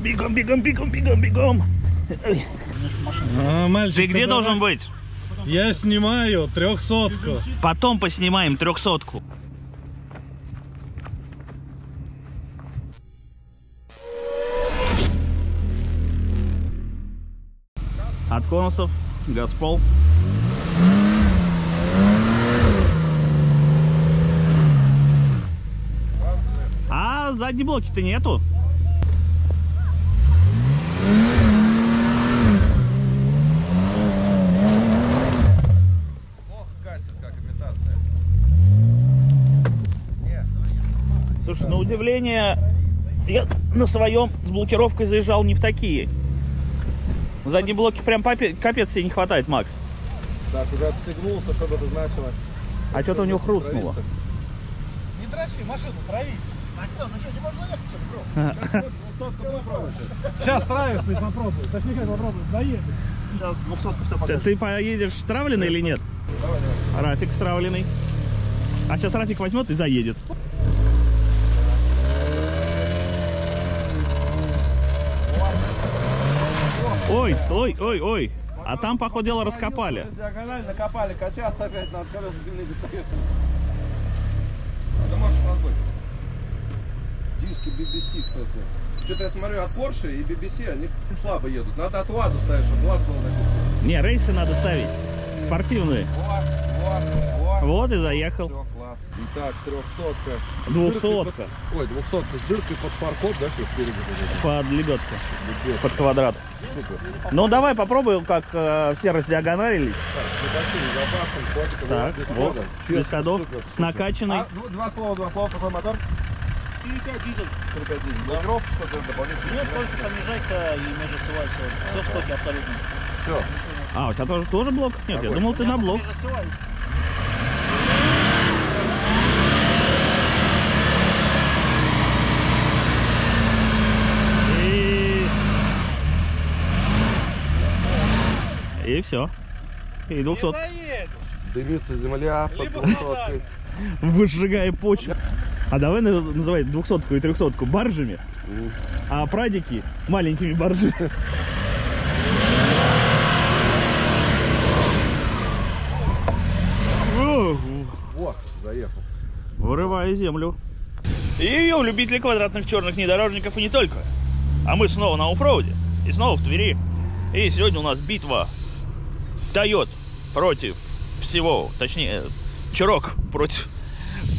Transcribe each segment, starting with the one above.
Бегом, бегом, бегом, бегом, бегом. А, мальчик, ты где должен быть? Я снимаю 300-ку. Потом поснимаем 300-ку. От конусов, газпол. А задней блоки-то нету. Слушай, на удивление, я на своем с блокировкой заезжал не в такие. Задние блоки прям капец себе не хватает, Макс. Да, куда-то стегнулся, что бы это значило. А что-то у него хрустнуло. Не дрочи, машину трави. Максон, ну что, не могу ехать, что ли? Сейчас травится и попробую. Точнее, как попробую, доеду. Сейчас 200-ка все покажет. Ты поедешь травленный или нет? Давай, давай. Рафик травленный. А сейчас Рафик возьмет и заедет. Ой, ой, ой, ой. А там, походу, дело раскопали. Диагонально копали, качаться опять на колеса земли достает. Да можешь разбыть. Диски BBC, кстати. Что-то я смотрю, от Porsche и BBC они слабо едут. Надо от УАЗа ставить, чтобы УАЗ был написан. Не, рейсы надо ставить. Спортивные. Вот, вот, вот и заехал. Все, класс. Итак, 300-ка. 200-ка. Ой, 200-ка с дыркой под фаркоп, да, что впереди? Под лебедку. Под квадрат. Супер. Ну давай попробуем, как все раздиагоналились. Так, запасом, вот, без ходов, накачанный. Два слова, какой мотор? 4.5 дизель. 4.5 дизель, да? Блокировка, что-то дополнительно? Нет, только понижайка и межосевая все. Все в стоке абсолютно. Все. А, у тебя тоже блоков нет? Какой? Я думал, ты на блок. И все. И 200. Дымится земля под 200-кой. Выжигая почву. А давай называть 200-ку и 300-ку баржами, а прадики маленькими баржами. О, заехал. Вырывая землю. Йоу, любители квадратных черных внедорожников и не только. А мы снова на оффроуде. И снова в Твери. И сегодня у нас битва Toyota против всего, точнее, Чурок против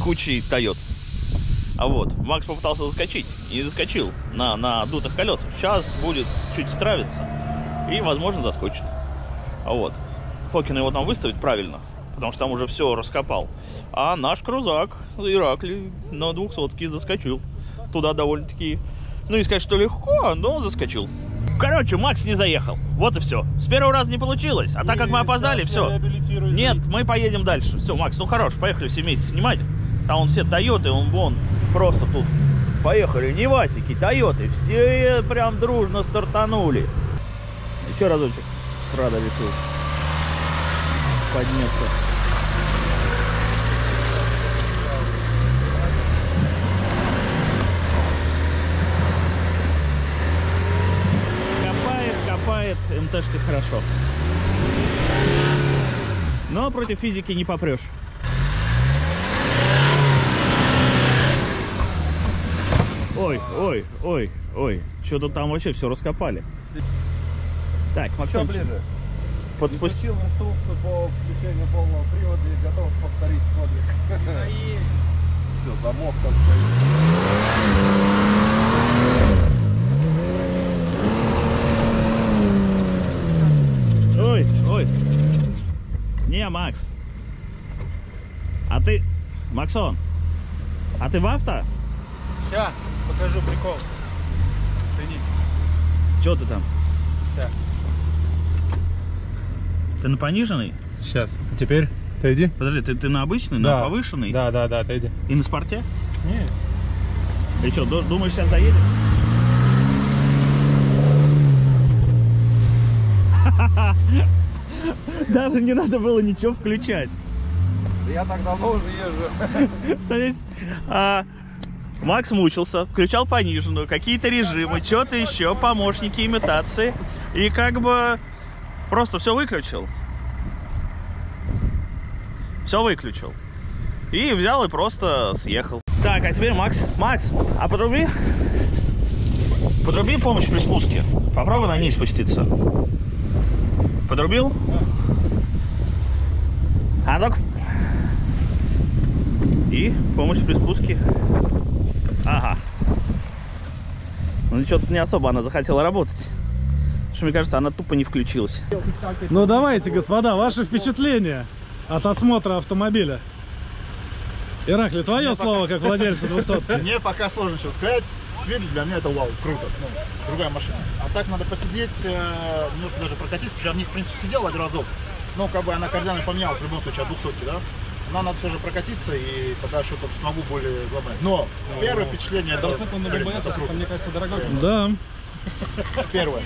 кучи Toyota. А вот, Макс попытался заскочить и заскочил на дутых колесах. Сейчас будет чуть стравиться и, возможно, заскочит. А вот, Фокин его там выставит правильно, потому что там уже все раскопал. А наш Крузак, Иракли, на 200-ке заскочил. Туда довольно-таки, ну не сказать, что легко, но он заскочил. Короче, Макс не заехал. Вот и все. С первого раза не получилось. А так как мы опоздали, все. Нет, мы поедем дальше. Все, Макс, ну хорош, поехали все вместе снимать. Там он все Тойоты, он просто тут. Поехали, Нивасики, Тойоты. Все прям дружно стартанули. Еще разочек. Прада решил подняться. МТшка хорошо. Но против физики не попрешь. Ой, ой, ой, ой. Что-то там вообще все раскопали. Так, Максим, подпустил инструкцию по включению полного привода и готов повторить подвиг. Все, замок там стоит. Ой, ой. Не, Макс. А ты... Максон, а ты в авто? Сейчас, покажу прикол. Цените. Чё ты там? Так. Ты на пониженный? Сейчас. Теперь ты иди. Подожди, ты на обычный, да. На повышенный? Да, да, да, ты иди. И на спорте? Нет. Ты что, думаешь, сейчас доедешь? Даже не надо было ничего включать. Я так давно уже езжу. То есть Макс мучился, включал пониженную, какие-то режимы, что-то еще, помощники, имитации. И как бы просто все выключил. Все выключил. И взял и просто съехал. Так, а теперь Макс. Макс, а подруби? Подруби помощь при спуске. Попробуй на ней спуститься. Подрубил? А ну-ка. И помощь при спуске. Ага. Ну что-то не особо она захотела работать. Потому что, мне кажется, она тупо не включилась. Ну давайте, господа, ваши впечатления от осмотра автомобиля. Иракли, твое слово как владельца двухсотки. Мне пока сложно что сказать. Сверить для меня это вау, круто. Ну, другая машина. А так надо посидеть, немножко даже прокатиться, потому что я в них, в принципе, сидел один разок. Но как бы она кардинально поменялась в любом случае от двухсотки, да? Нам надо все же прокатиться, и тогда что-то смогу более глобально. Но первое впечатление... Да, это круто. Мне кажется, дорогой. Да. Первое.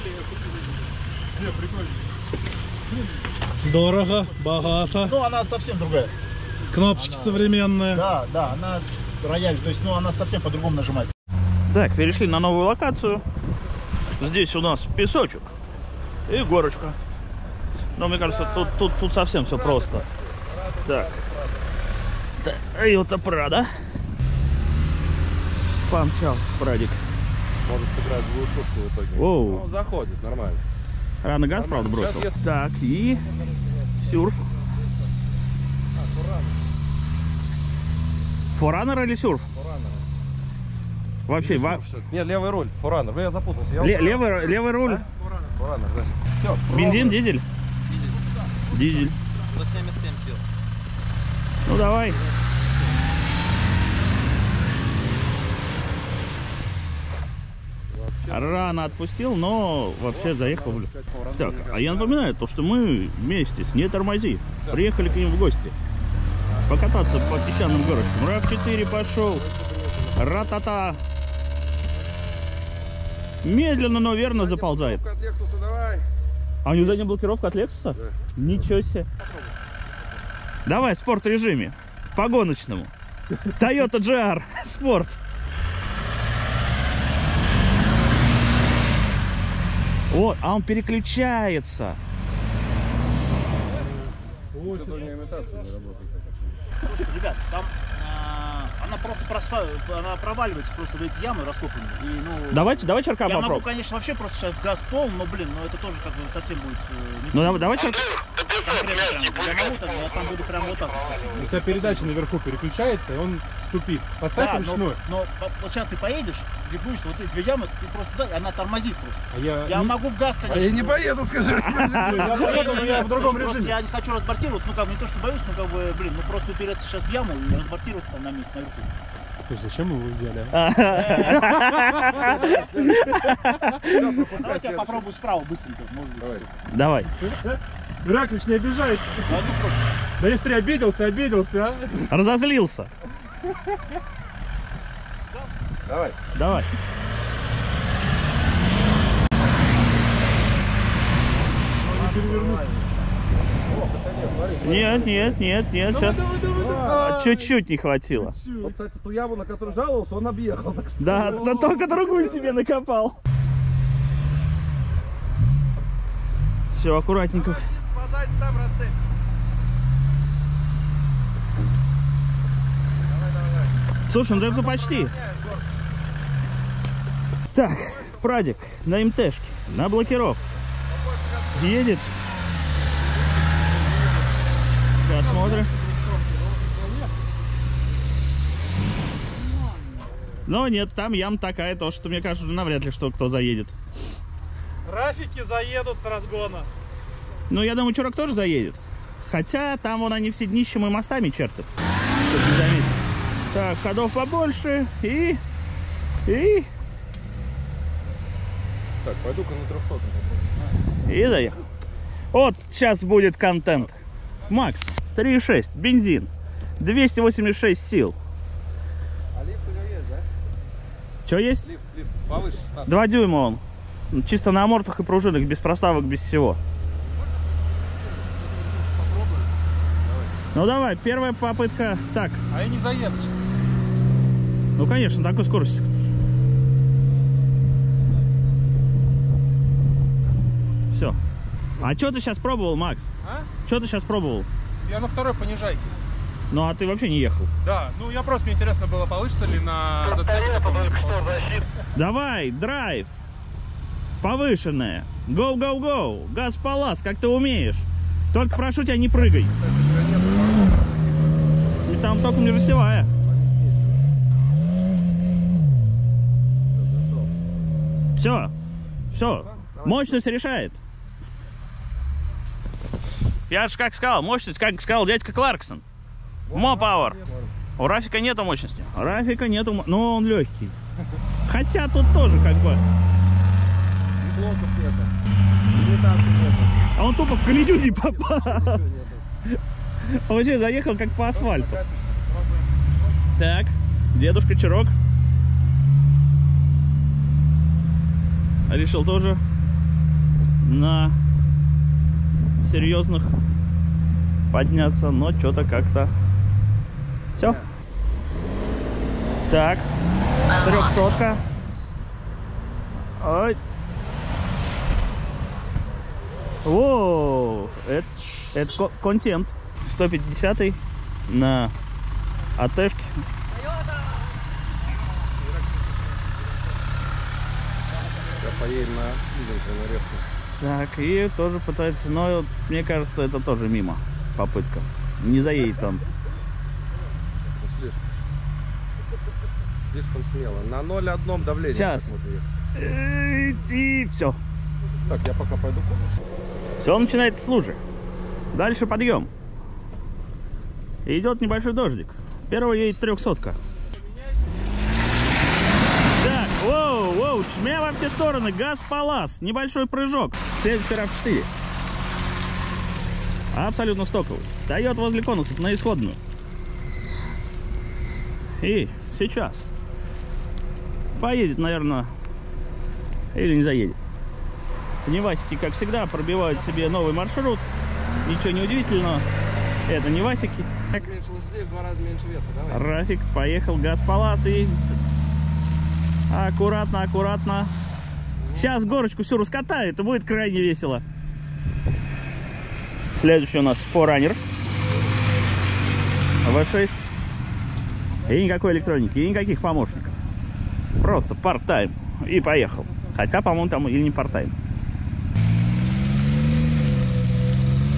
Дорого, богато. Ну, она совсем другая. Кнопочки она... современные. Да, да, она рояль, то есть, ну, она совсем по-другому нажимает. Так, перешли на новую локацию. Здесь у нас песочек и горочка. Но мне кажется, тут совсем все просто. Так. И вот это Прада. Помчал Прадик. Может сыграть глушку в итоге. Оу. Ну, заходит, нормально. Рано газ, нормально. Правда, бросил. Сейчас, если... Так, и Сюрф. Форанер или Сюрф? Форанер. Вообще, нет, левый руль, Форанер. Я запутался. Левый руль. А? Форанер, да. Все, бензин, дизель? Дизель. 177 сил. Ну давай. Рано отпустил, но вообще заехал. Так, а я напоминаю то, что мы вместе с «Не тормози» приехали к ним в гости. Покататься по песчаным горочкам. RAV-4 пошел. Ра-та-та. Медленно, но верно заползает. А у него задняя блокировка от Lexus? Ничего себе. Давай в спорт режиме. По гоночному. Toyota GR Sport. Вот, а он переключается. Что-то у меня имитация не работает. Слушайте, ребят, там она просто она проваливается просто в эти ямы раскопанные. И, ну, давай черка попробуем. Я могу, конечно, вообще просто сейчас газ пол, но, блин, ну это тоже как бы совсем будет... ну давай черка... Я могу так, я там буду прям вот так вот совсем. У тебя передача наверху переключается, и он ступит. Поставь да, ручную. Но вот сейчас ты поедешь, где будешь, вот эти две ямы, ты просто туда, она тормозит просто. А я не... могу в газ, конечно. А я не поеду, скажи. Я в другом режиме. Я не хочу разбортироваться, ну как бы не то, что боюсь, но как бы, блин, ну просто уберется сейчас в яму и разбортироваться там на месте, наверху. Слушай, зачем мы его взяли? Давайте я попробую справа быстренько. Давай. Ираклич, не обижайся. Да если обиделся, а? Разозлился. Давай. Нет, сейчас чуть-чуть не хватило. Он, кстати, ту яму, на которую жаловался, он объехал. Да, да только другую себе накопал. Все, аккуратненько. Слушай, ну это почти. Так, Прадик на МТшке, на блокировке. Едет. Сейчас смотрим. Но нет, там ям такая, то что мне кажется, навряд ли что кто заедет. Рафики заедут с разгона. Ну, я думаю, Чурок тоже заедет. Хотя там вон они все днищем и мостами чертят. Чтобы не заметить. Так, ходов побольше и... Так, пойду-ка на 300. И заехал. Вот сейчас будет контент. Макс, 3.6, бензин, 286 сил. А лифт у него есть, да? Что есть? Лифт, повыше. 2 дюйма он. Чисто на амортах и пружинах, без проставок, без всего. Ну давай, первая попытка. Так. А я не заеду сейчас. Ну, конечно, такой скорости. Все. А что ты сейчас пробовал, Макс? А? Что ты сейчас пробовал? Я на второй понижайке. Ну, а ты вообще не ехал? Да, ну я просто, мне интересно было, получится ли на зацепке. Давай, драйв. Повышенная. Гоу, гоу, гоу. Газ палас, как ты умеешь. Только прошу тебя, не прыгай. И там током не рассевая. Все, все. Мощность решает. Я же как сказал, мощность, как сказал дядька Кларксон. Мо пауэр. У Рафика нету мощности. Рафика нету, но он легкий. Хотя тут тоже как бы. А он тупо в колею не попал. Он вообще заехал как по асфальту. Так, дедушка Чурок решил тоже на серьезных подняться, но что-то как-то. Все. Так. 300. Ой. Воу. Это контент. 150 на АТшке. Поедем на репку. Так, и тоже пытается, но мне кажется, это тоже мимо попытка. Не заедет он. Слишком смело. На 0,1 давление. Сейчас. И все. Так, я пока пойду. Все, начинает с лужи. Дальше подъем. Идет небольшой дождик. Первый едет 300-ка. Так, воу, воу, чмя во все стороны, газ палас, небольшой прыжок. Следующий RAV-4. Абсолютно стоковый. Встает возле конусов на исходную. И сейчас поедет, наверное, или не заедет. Нивасики, как всегда, пробивают себе новый маршрут. Ничего не удивительного. Это Нивасики. В 2 раза меньше веса. Давай. Рафик поехал, газ палас и аккуратно, аккуратно. Сейчас горочку всю раскатает, и будет крайне весело. Следующий у нас Форанер. V6. И никакой электроники, и никаких помощников. Просто парт-тайм. И поехал. Хотя, по-моему, там или не парт-тайм.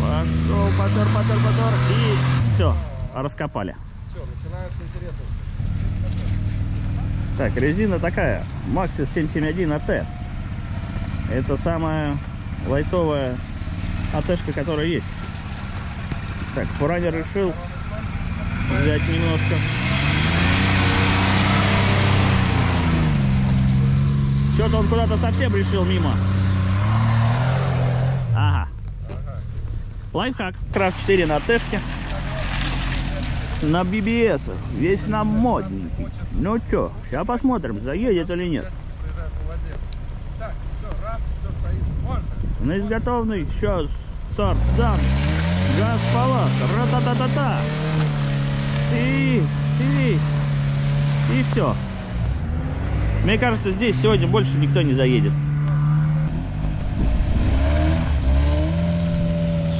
Пошел, мотор, мотор, мотор. И все, раскопали. Все, начинается интересно. Так, резина такая. Maxxis 771 AT. Это самая лайтовая АТ-шка, которая есть. Так, Форанер решил взять немножко. Что-то он куда-то совсем решил мимо. Ага. Лайфхак. RAV-4 на АТ-шке. На BBS. Весь нам модненький. Ну чё, сейчас посмотрим, заедет или нет. На изготовный сейчас старт дан. Газ палас. Ра-та-та-та-та. И все. Мне кажется, здесь сегодня больше никто не заедет.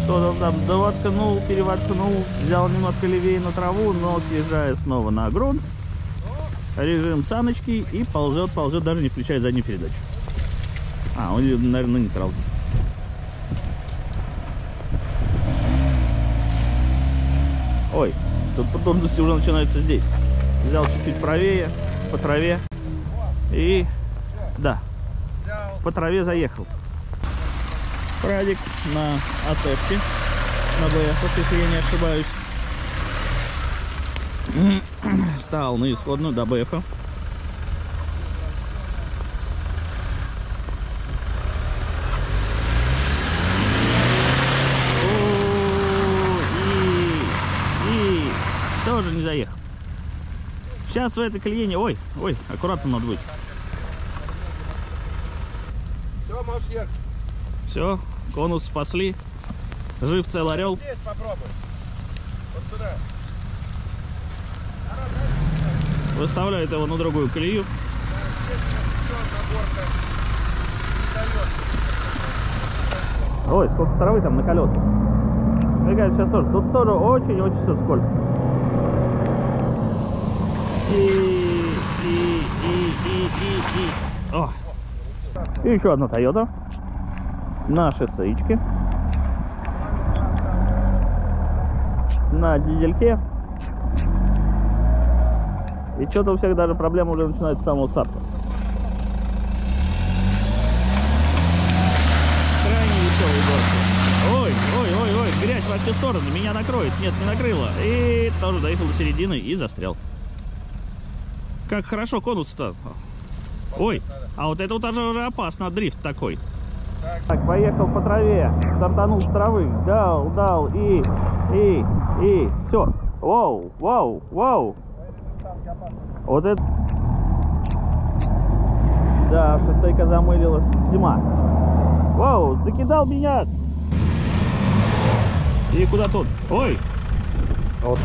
Что-то там довоткнул, перевоткнул. Взял немножко левее на траву, но съезжая снова на грунт. Режим саночки и ползет, ползет, даже не включая заднюю передачу. А, он, наверное, не трал. Ой, тут подробности уже начинаются здесь. Взял чуть-чуть правее, по траве. И, да, по траве заехал. Прадик на АТ-шке, на БС, если я не ошибаюсь. Стал на исходную до БФ. И тоже не заехал. Сейчас в этой колее не... Ой, ой, аккуратно надо быть. Все, можешь ехать. Все, конус спасли. Жив цел орел. Здесь попробуй. Вот сюда. выставляет его на другую колею. Ой, сколько травы там на колесах. Сейчас тоже. Тут тоже очень-очень все скользко. О. И еще одна Toyota на шоссеечке, на дизельке. И что-то у всех даже проблема уже начинается с самого старта. Крайне веселый город. Ой, грязь во все стороны, меня накроет. Нет, не накрыло. И тоже доехал до середины и застрял. Как хорошо конус-то. Ой, а вот это вот уже опасно, дрифт такой. Так, поехал по траве, стартанул с травы, дал, и, все. Вау. Вот это... Да, шоссейка замылилась. Зима. Вау, закидал меня. И куда тут? Ой! Вот.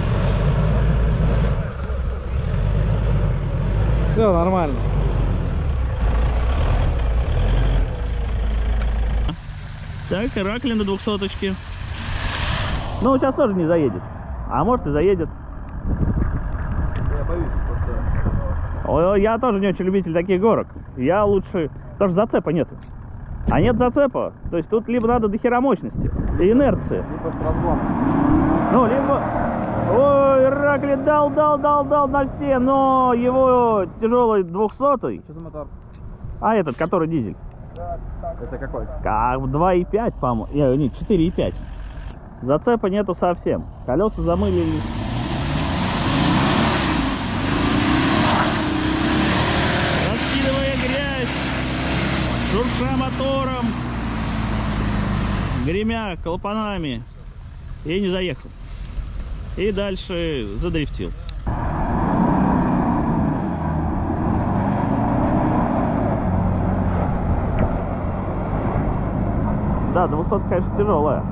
Все нормально. Так, Иракли на 200-очке. Ну, сейчас тоже не заедет. А может и заедет. Я тоже не очень любитель таких горок. Я лучше... Потому что зацепа нету. А нет зацепа. То есть тут либо надо до хера мощности и инерции. Либо разгон. Ну, либо... Ой, Иракли дал на все, но его тяжелый 200-й. Что за мотор? А этот, который дизель. Это какой? 2,5, по-моему. Нет, 4,5. Зацепа нету совсем. Колеса замылились. Шурша мотором, гремя клапанами, и не заехал. И дальше задрифтил. Да, 200, конечно, тяжелая.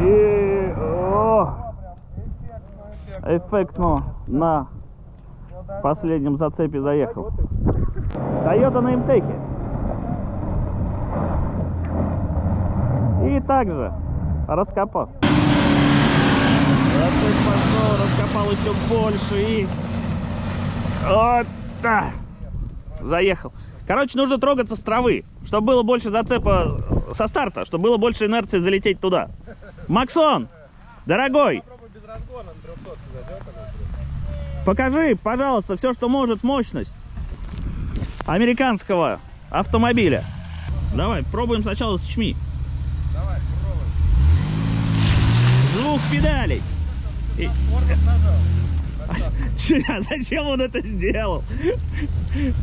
И... О! Эффектно на последнем зацепе заехал. Toyota на имтеке. И также раскопал. Зацеп пошел, раскопал еще больше и... Вот так! Заехал. Короче, нужно трогаться с травы, чтобы было больше зацепа со старта, чтобы было больше инерции залететь туда. Максон, дорогой! Покажи, пожалуйста, все, что может мощность американского автомобиля. Давай, пробуем сначала с чми. Давай, пробуем. Звук педалей. А зачем он это сделал?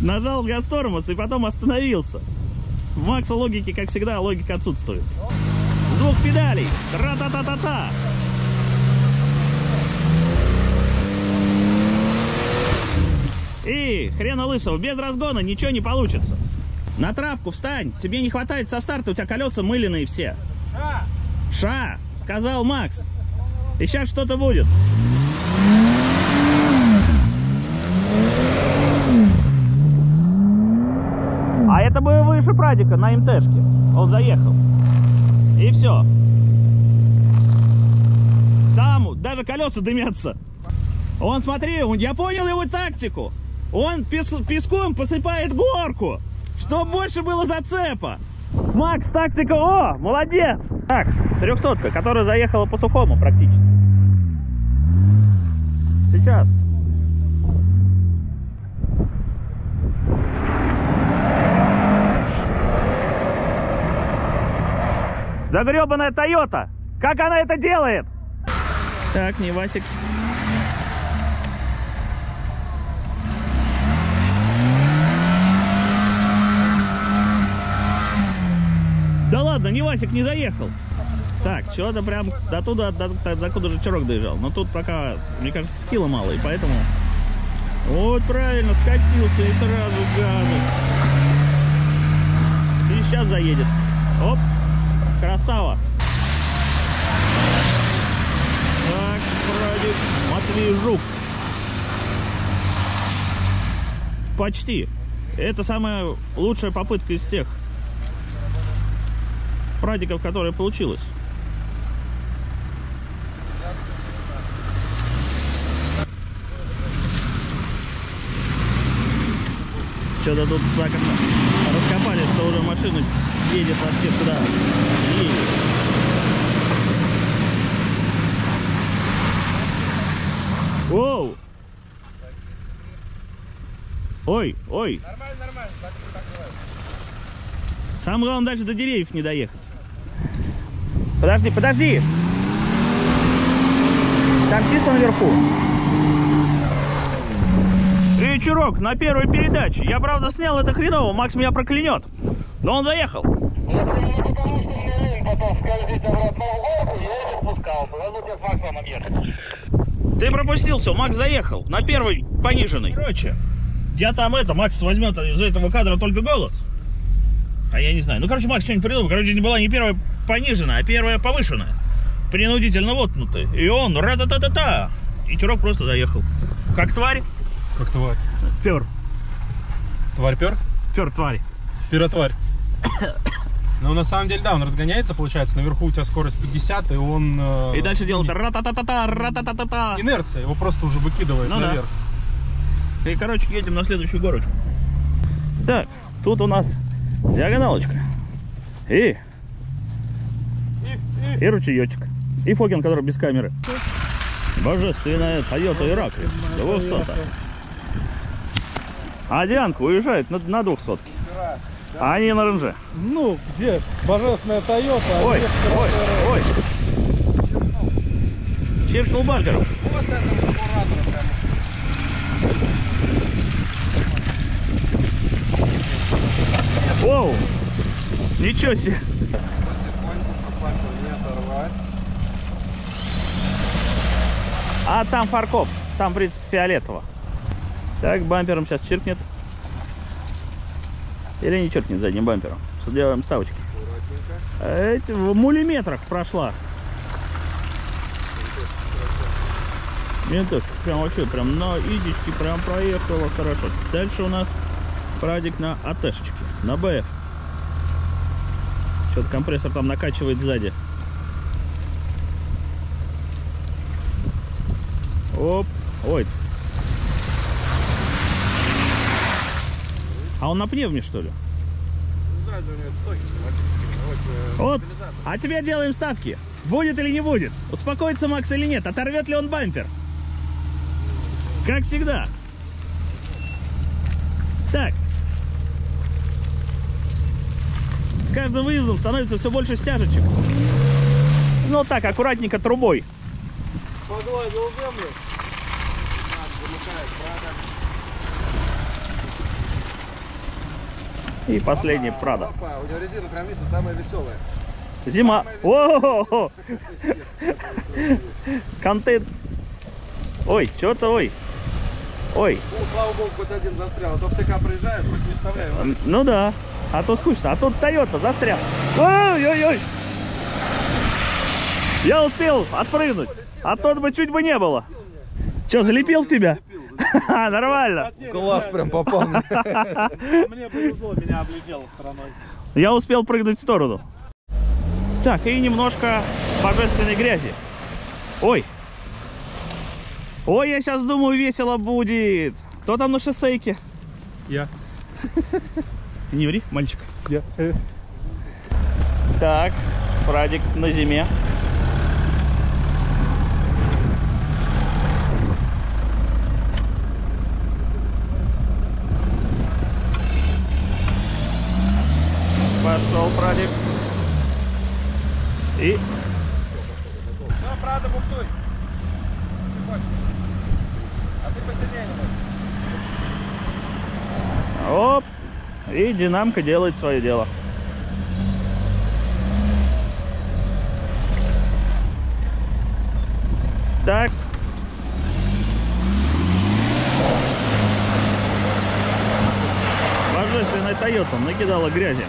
Нажал газ тормоз и потом остановился. В Макса логики, как всегда, логика отсутствует. Звук педалей. Тра-та-та-та-та. И хрена лысого, без разгона ничего не получится. На травку встань, тебе не хватает со старта, у тебя колеса мыленые все. Ша, сказал Макс. И сейчас что-то будет. А это бы выше Прадика на МТшке. Он заехал. И все. Там даже колеса дымятся. Он, смотри, я понял его тактику. Он песком посыпает горку, чтобы больше было зацепа. Макс, тактика, о, молодец. Так, 300-ка, которая заехала по сухому практически. Сейчас. Да гребаная Toyota, как она это делает? Так, Нивасик. Да ладно, Нивасик не заехал. Так, чего-то прям до туда, докуда же Чурок доезжал. Но тут пока, мне кажется, скилла мало, и поэтому... Вот правильно, скатился и сразу газу. И сейчас заедет. Оп, красава. Так, Прадик, Матвей Жук. Почти. Это самая лучшая попытка из всех прадиков, которая получилась. Что-то тут так раскопали, что уже машина едет вообще туда. Воу! Ой, ой! Нормально, нормально. Самое главное, дальше до деревьев не доехать. Подожди, подожди! Там чисто наверху. Эй, Чурок, на первой передаче. Я, правда, снял это хреново, Макс меня проклянет. Но он заехал. Ты пропустился, Макс заехал. На первой пониженной. Короче, я там это, Макс возьмет из этого кадра только голос. А я не знаю. Ну, короче, Макс что-нибудь придумал. Короче, не была не первая пониженная, а первая повышенная. Принудительно воткнутая. И он ра-та-та-та-та. И Чурок просто заехал. Как тварь. Как тварь? Пёр. Тварь пёр? Пёр тварь. Пиротварь. Ну, на самом деле, да, он разгоняется, получается. Наверху у тебя скорость 50, и он... и дальше делает ра-та-та-та-та, ра-та-та-та-та. Инерция, его просто уже выкидывает наверх. И, короче, едем на следующую горочку. Так, тут у нас диагоналочка. И ручеёчек. И Фокин, который без камеры. Божественная Toyota Иракли. 200-я. А Дианка уезжает на 200-ке. А они на РНЖ. Ну, где божественная Toyota? А ой, ой, ой. Чиркнул бампером. Вот это аккуратно, конечно. Воу! Ничего себе! А там фаркоп. Там, в принципе, фиолетово. Так, бампером сейчас чиркнет. Или не чиркнет задним бампером. Делаем ставочки. Эти в миллиметрах прошла. Ментушка, прям вообще, прям на идичке прям проехала хорошо. Дальше у нас прадик на АТшечке, на БФ. Что-то компрессор там накачивает сзади. Оп, ой. А он на пневме, что ли? Сзади у него стоки. Вот. А теперь делаем ставки. Будет или не будет? Успокоится Макс или нет? Оторвет ли он бампер? Как всегда. Так. С каждым выездом становится все больше стяжечек. Ну так, аккуратненько трубой. Погладил землю. И последний Прада. У него резина прям видно, самая веселая. Зима. О-о-о! Контент. Ой, что-то, ой. Ой. Ну, слава богу, хоть один застрял. А то всяка приезжают, хоть не вставляем. Ну да. А то скучно. А тут Toyota застрял. Ой-ой-ой! Я успел отпрыгнуть. А тот бы чуть бы не было. Че, залепил в тебя? Ха-ха, нормально. Класс прям попал. Мне повезло, меня облетело стороной. Я успел прыгнуть в сторону. Так, и немножко божественной грязи. Ой. Ой, я сейчас думаю, весело будет. Кто там на шоссейке? Я. Не ври, мальчик. Я. Так, прадик на зиме. Пошел прадик. И... Да, Прада, буксуй. А ты посильнее надо. Оп. И динамка делает свое дело. Так. Божественная Toyota накидала грязи.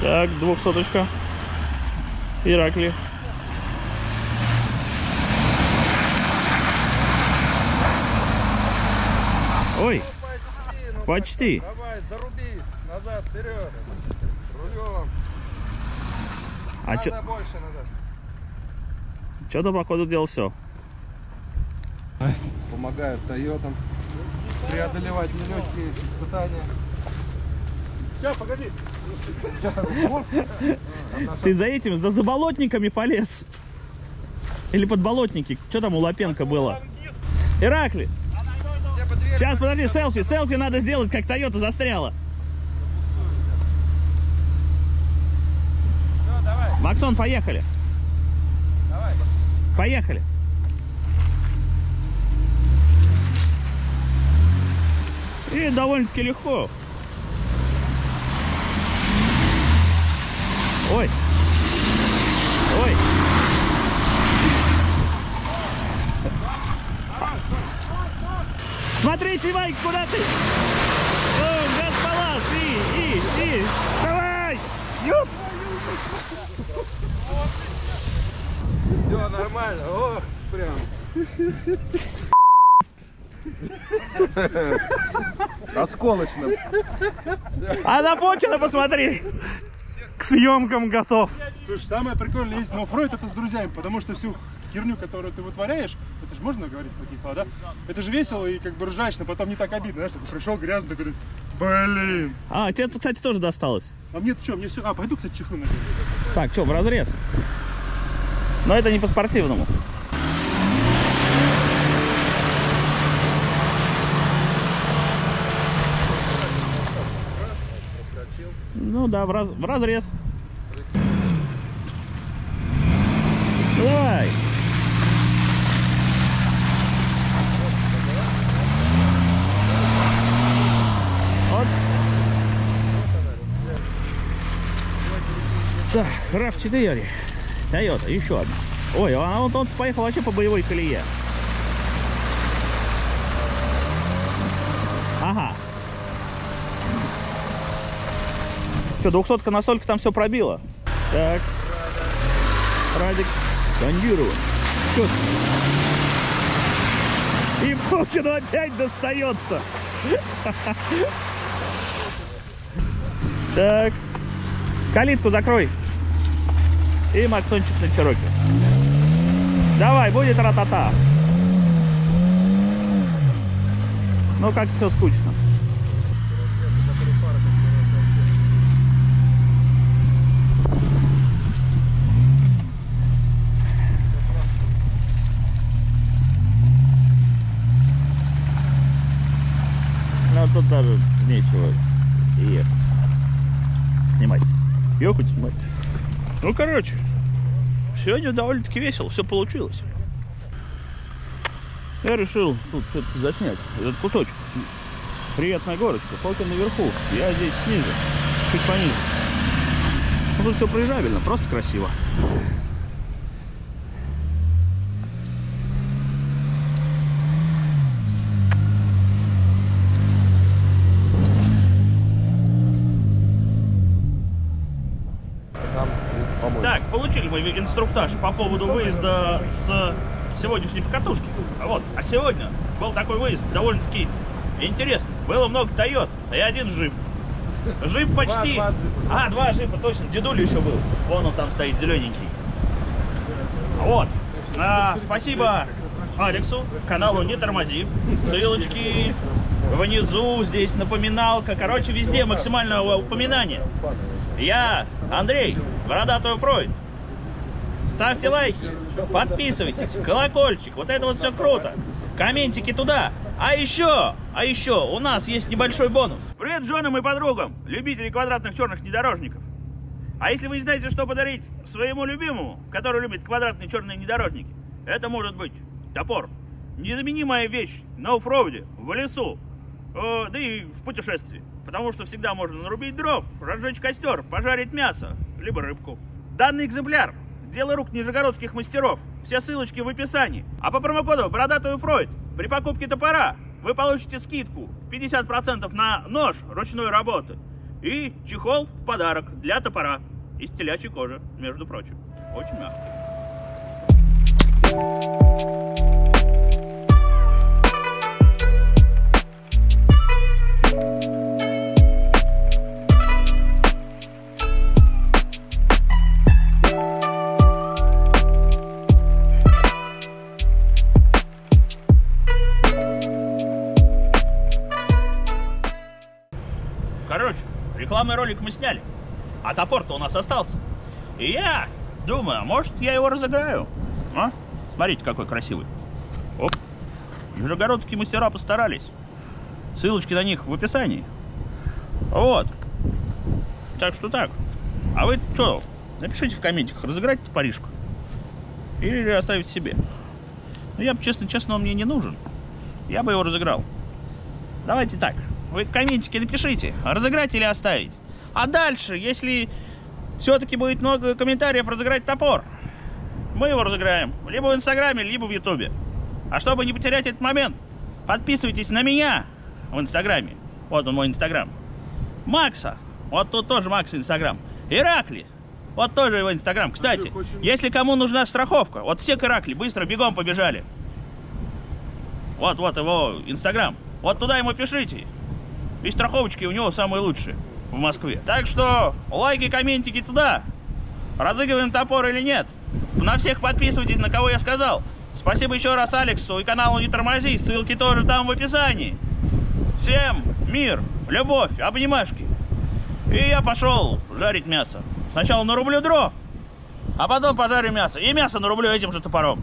Так, 200-очка. Иракли. Ой, ну, почти. Давай, зарубись. Назад, вперед. Рулем. Надо больше назад. Что-то, походу, делал все. Помогают Тойотам преодолевать нелегкие испытания. Сейчас, погоди. Ты за этим, за заболотниками полез. Или подболотники. Что там у Лапенко было? Иракли. Сейчас, подожди, селфи. Селфи надо сделать, как Тойота застряла. Максон, поехали. Давай. Поехали. И довольно-таки легко. Ой. Ой. Смотри, снимай, куда ты? Ой, газ палас. И. Давай. Ёп. Все нормально. О, прям. Осколочно. А на Фокина посмотри. К съемкам готов. Слушай, самое прикольное есть на Оффроид это с друзьями, потому что всю херню, которую ты вытворяешь, это же можно говорить такие слова, да? Это же весело и как бы ржачно, потом не так обидно, знаешь, ты пришел грязно, говорит, блин. А, тебе, кстати, тоже досталось. А мне-то что, мне все... А, пойду, кстати, чихну. Так, что, в разрез? Но это не по-спортивному. Ну да, в разрез. Давай. Вот. Так, RAV-4. Toyota, еще одна. Ой, а он поехал вообще по боевой колее. Ага. Что, 200-ка настолько там все пробило? Так. Прадик зондирован. И Фокин опять достается. Так. Калитку закрой. И Максончик на Чероке. Давай, будет ра-та-та. Ну, как-то все скучно. Ну, тут даже нечего ехать. Снимать. Ехать, снимать. Ну, короче, сегодня довольно-таки весело, все получилось. Я решил тут все-таки заснять этот кусочек. Приятная горочка, Фокин наверху, я здесь снизу, чуть пониже. Ну, тут все проезжабельно, просто красиво. Получили мы инструктаж по поводу выезда с сегодняшней покатушки. Вот. А сегодня был такой выезд, довольно-таки интересный. Было много Toyota, и один джип. Джип почти... Два джипа, точно. Дедуля еще был. Вон он там стоит, зелененький. Вот. Спасибо Алексу, каналу «Не тормози». Ссылочки внизу, здесь напоминалка. Короче, везде максимального упоминания. Я Андрей, Бородатый Оффроид. Ставьте лайки, подписывайтесь, колокольчик, вот это вот все круто. Комментики туда. А еще у нас есть небольшой бонус. Привет женам и подругам, любителей квадратных черных внедорожников. А если вы не знаете, что подарить своему любимому, который любит квадратные черные внедорожники, это может быть топор. Незаменимая вещь на оффроуде, в лесу, да и в путешествии. Потому что всегда можно нарубить дров, разжечь костер, пожарить мясо, либо рыбку. Данный экземпляр – дело рук нижегородских мастеров. Все ссылочки в описании. А по промокоду «Бородатый Оффроид» при покупке топора вы получите скидку 50% на нож ручной работы и чехол в подарок для топора из телячьей кожи, между прочим. Очень мягкий. Короче, рекламный ролик мы сняли, а топор-то у нас остался. И я думаю, может, я его разыграю. А? Смотрите, какой красивый. Оп. Нижегородские мастера постарались. Ссылочки на них в описании. Вот. Так что так. А вы что, напишите в комментах, разыграть топоришку или оставить себе. Ну, я бы, честно, он мне не нужен. Я бы его разыграл. Давайте так. Вы комментики напишите, разыграть или оставить. А дальше, если все-таки будет много комментариев разыграть топор, мы его разыграем либо в Инстаграме, либо в Ютубе. А чтобы не потерять этот момент, подписывайтесь на меня в Инстаграме. Вот он, мой Инстаграм. Макса. Вот тут тоже Макс Инстаграм. Иракли. Вот тоже его Инстаграм. Кстати, если кому нужна страховка, вот все к Иракли быстро бегом побежали. Вот его Инстаграм. Вот туда ему пишите. И страховочки у него самые лучшие в Москве. Так что лайки, комментики туда. Разыгрываем топор или нет. На всех подписывайтесь, на кого я сказал. Спасибо еще раз Алексу и каналу «Не тормози». Ссылки тоже там в описании. Всем мир, любовь, обнимашки. И я пошел жарить мясо. Сначала нарублю дров, а потом пожарю мясо. И мясо нарублю этим же топором.